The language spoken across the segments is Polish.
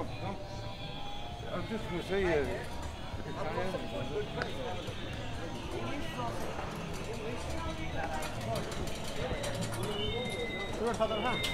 I was just going to say, welcome to the house.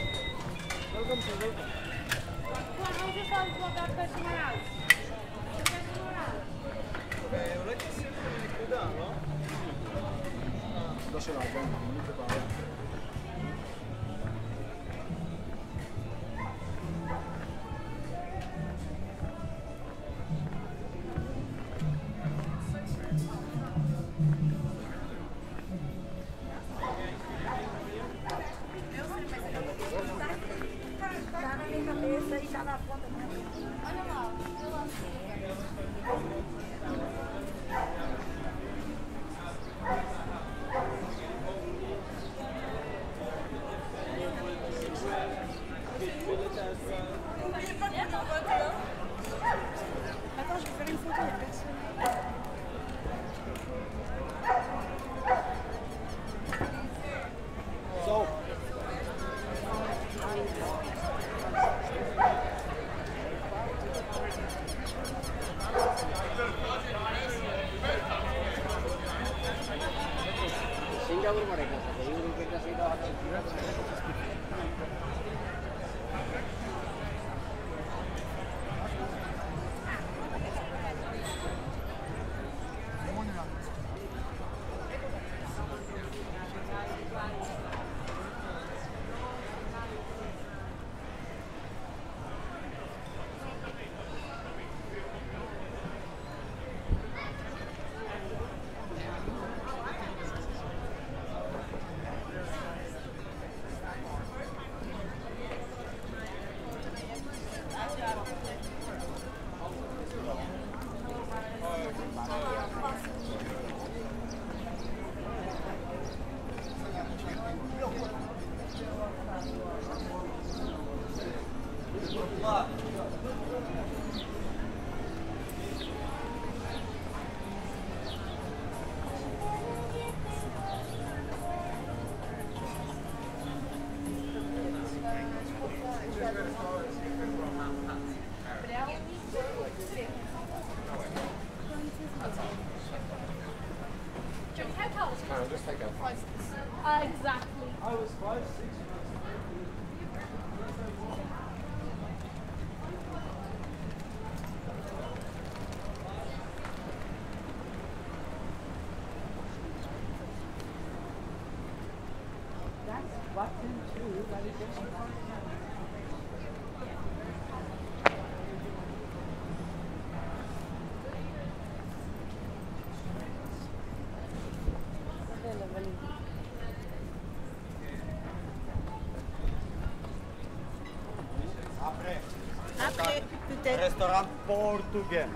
Restaurant Português.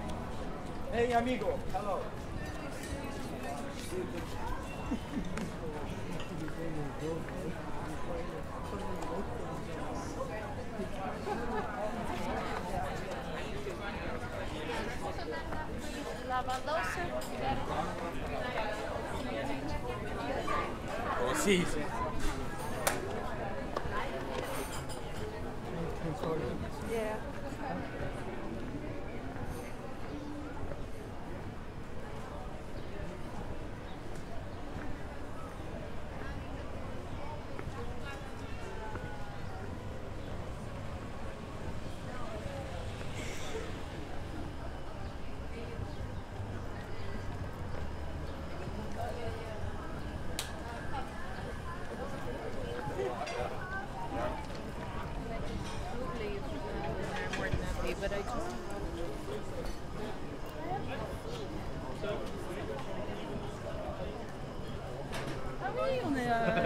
Hey, amigo. Hello. Oh, sí, sí. Yeah.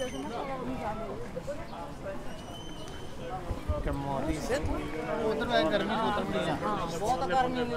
उधर है गर्मी उधर भी है बहुत गर्मी है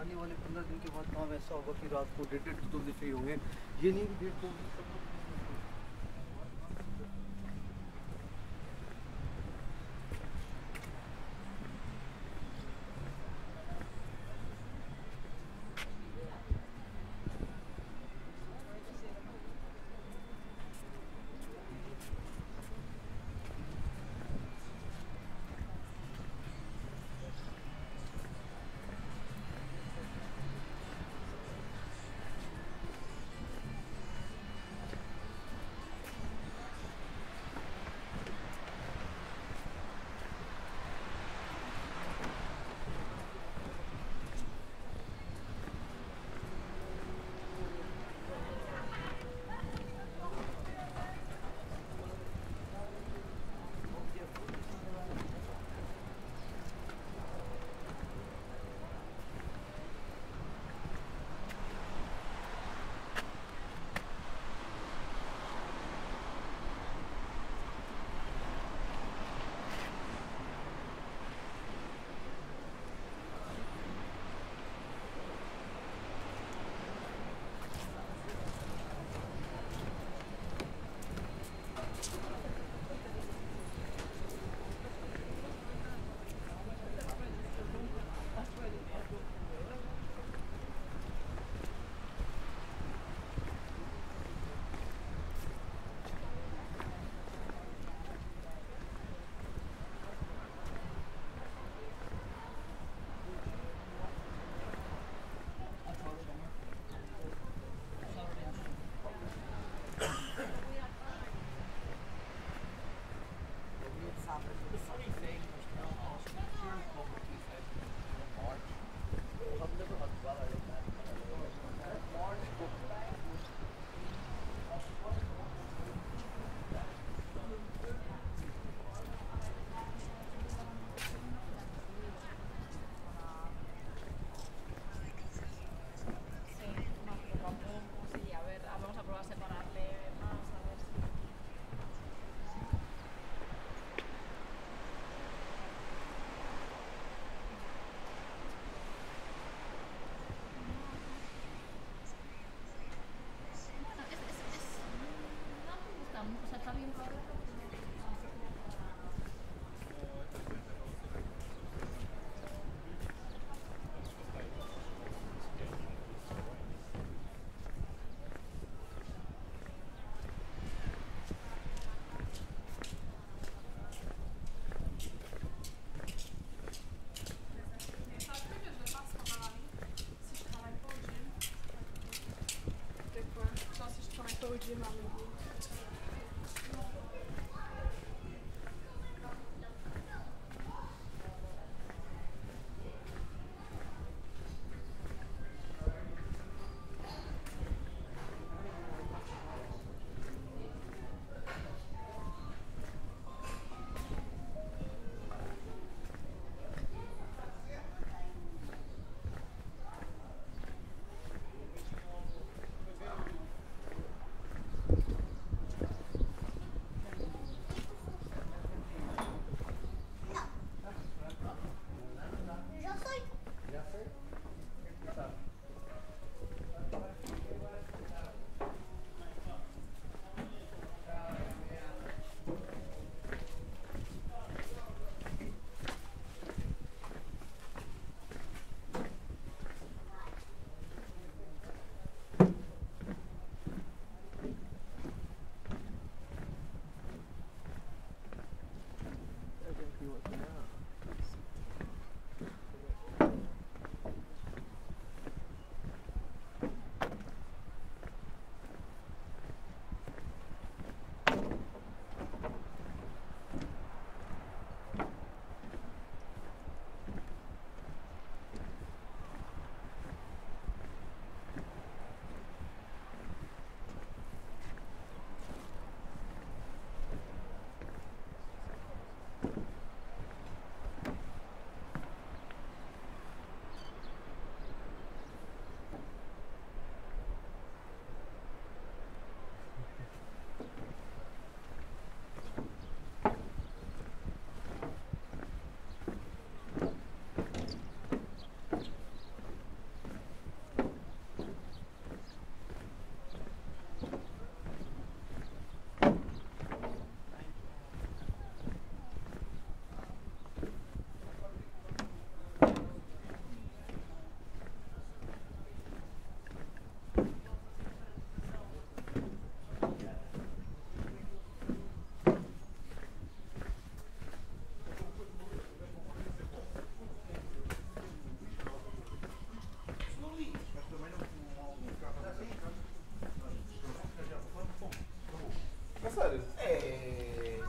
आने वाले 15 दिन के बाद काम ऐसा होगा कि रात को डेढ़ तो चाहिए होंगे ये नहीं कि 1.5 Thank you.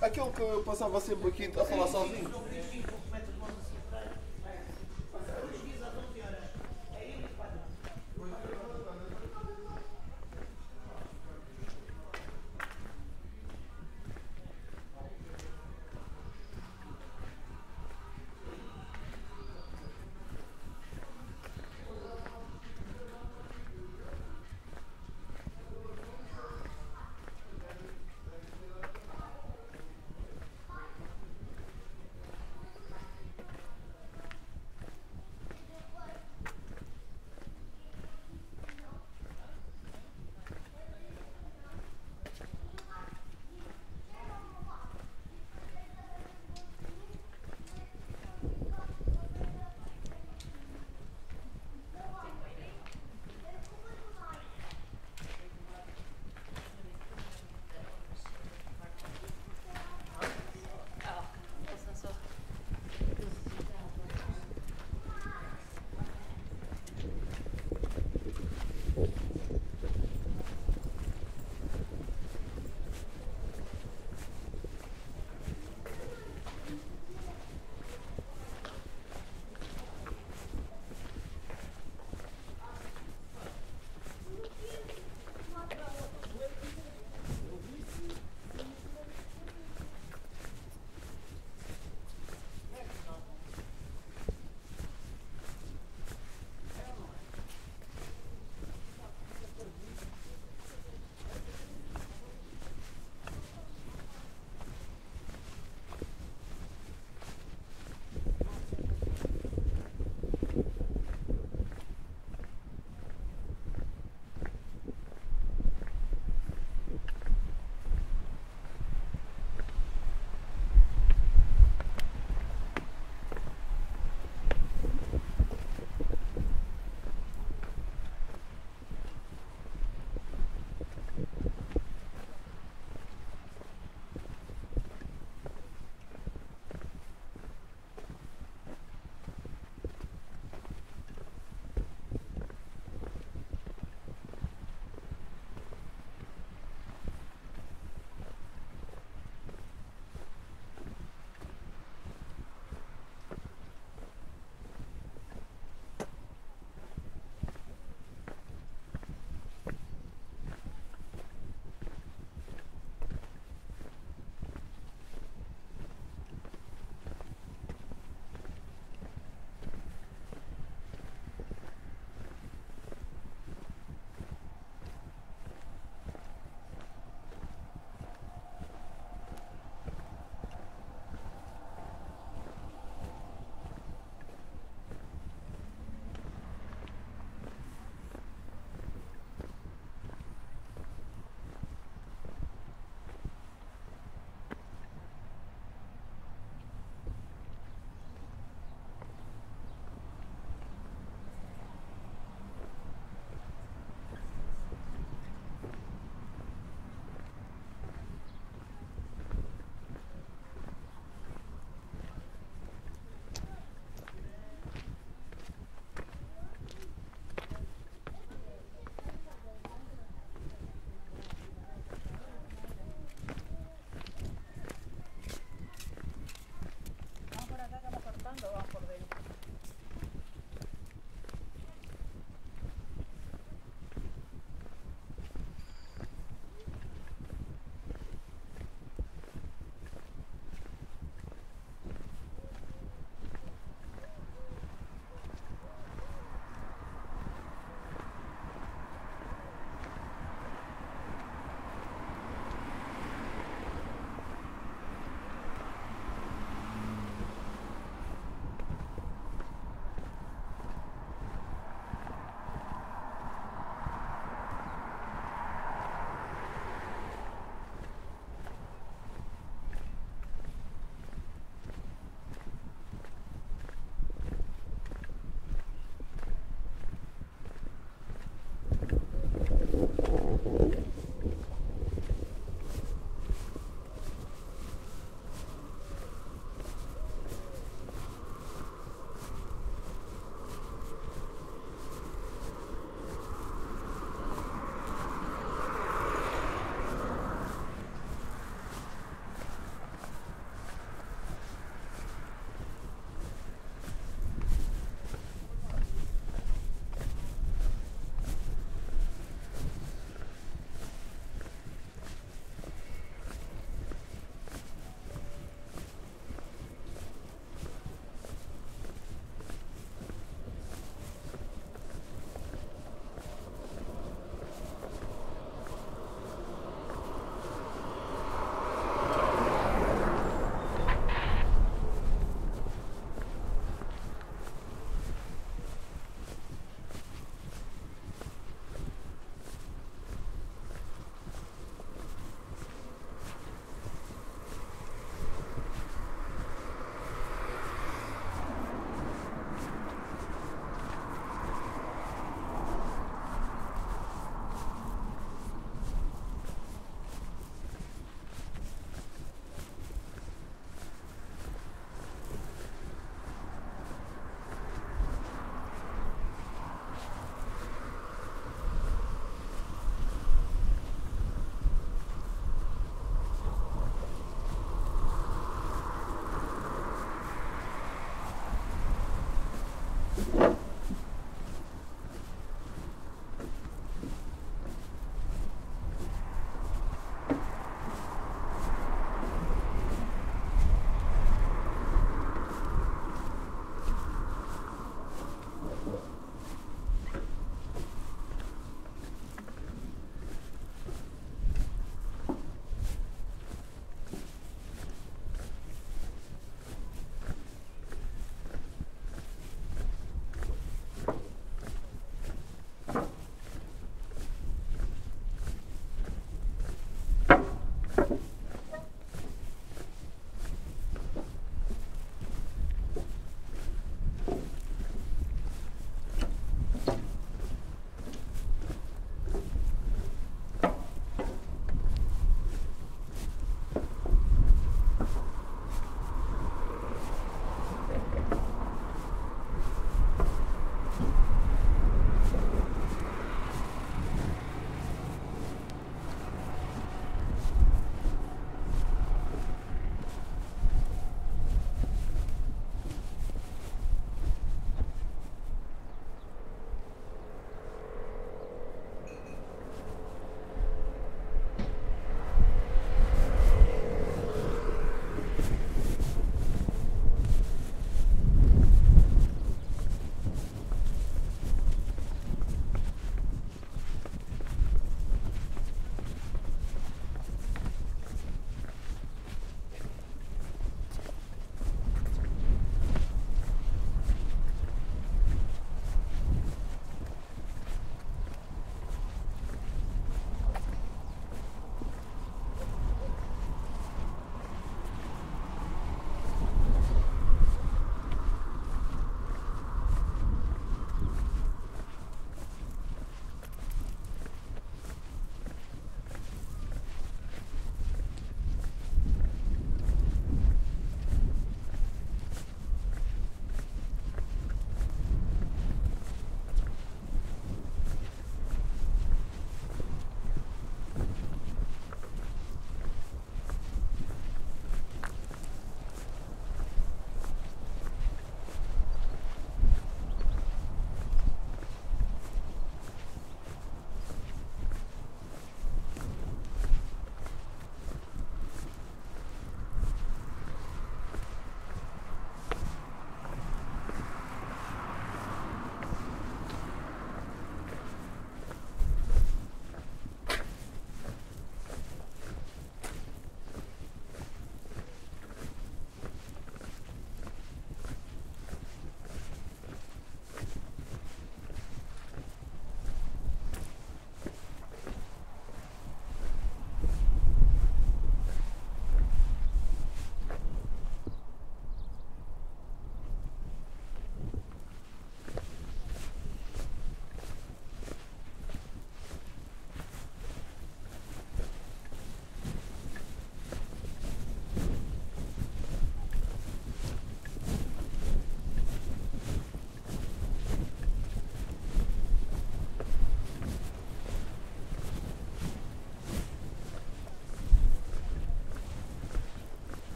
Aquele que eu passava sempre aqui a falar sozinho.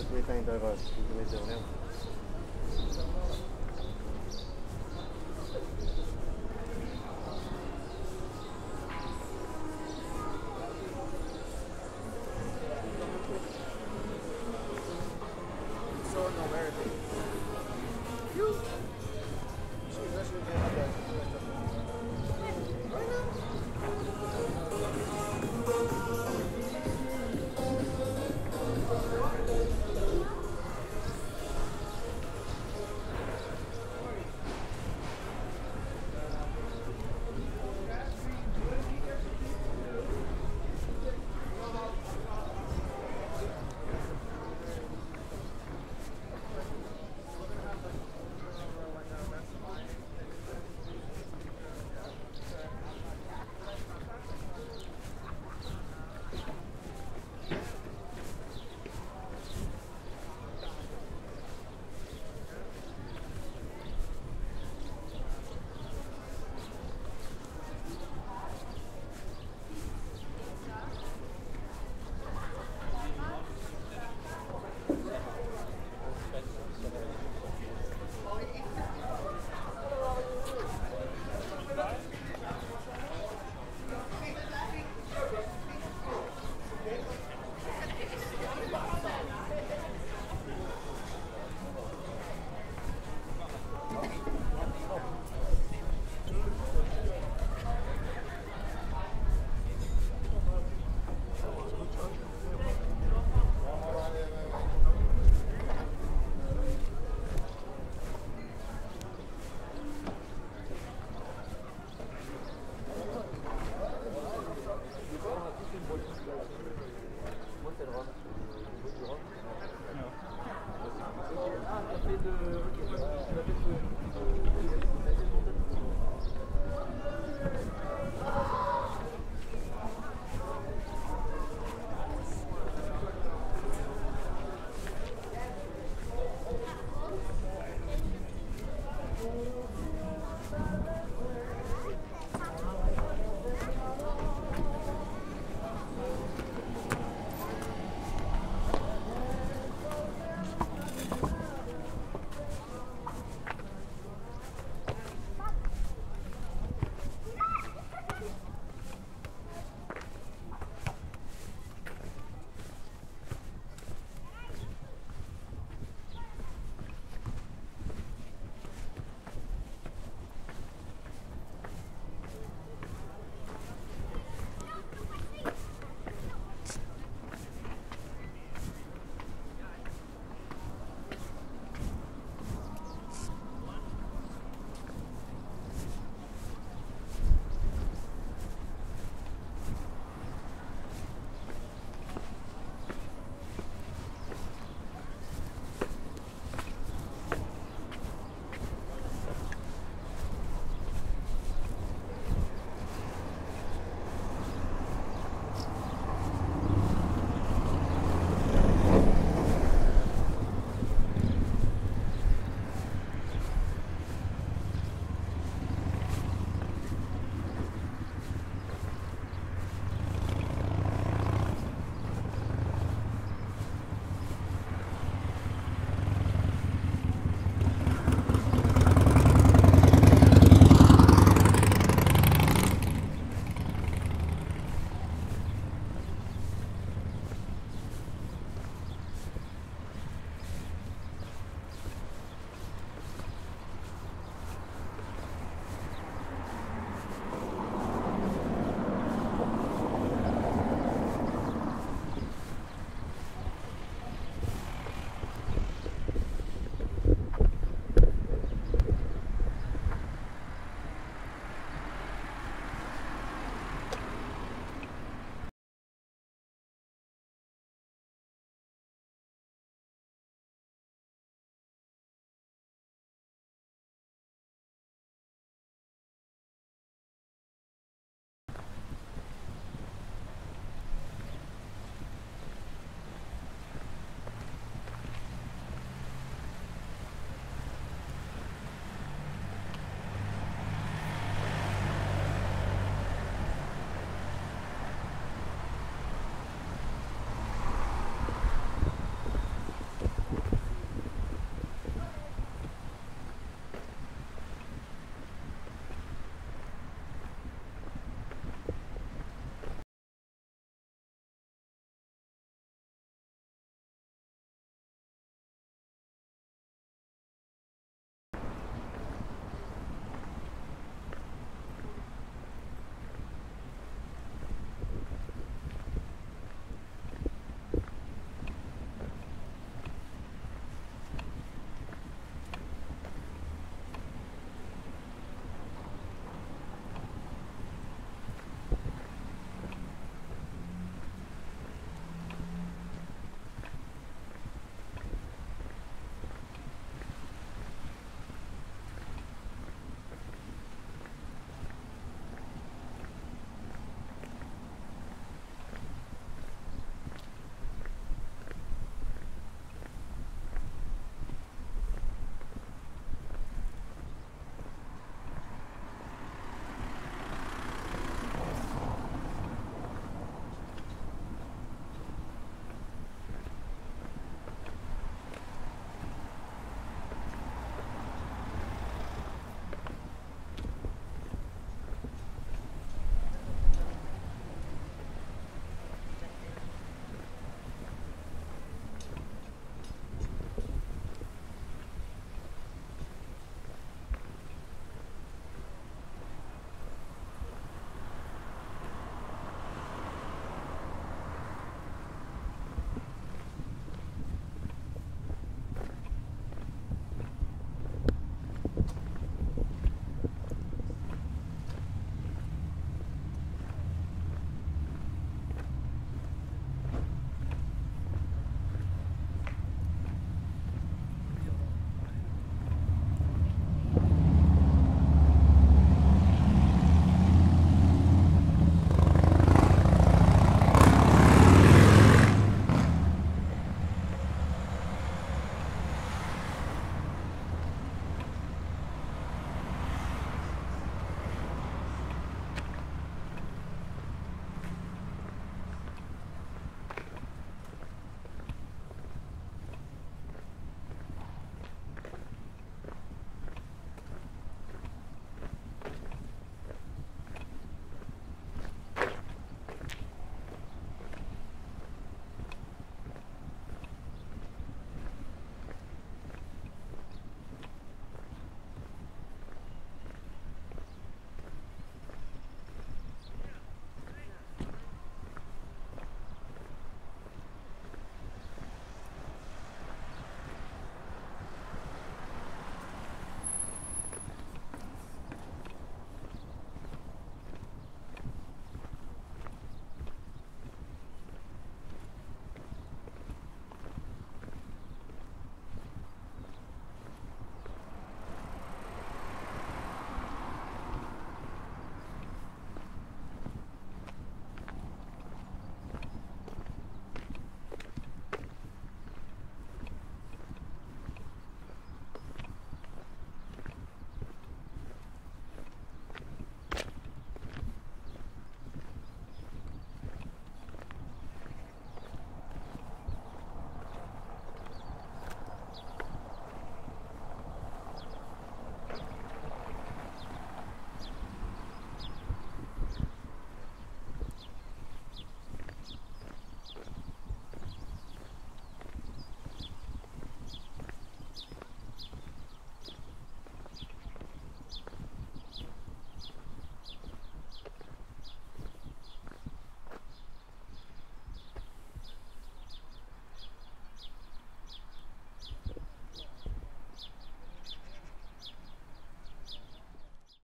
Também está em Davos, que também deu, né?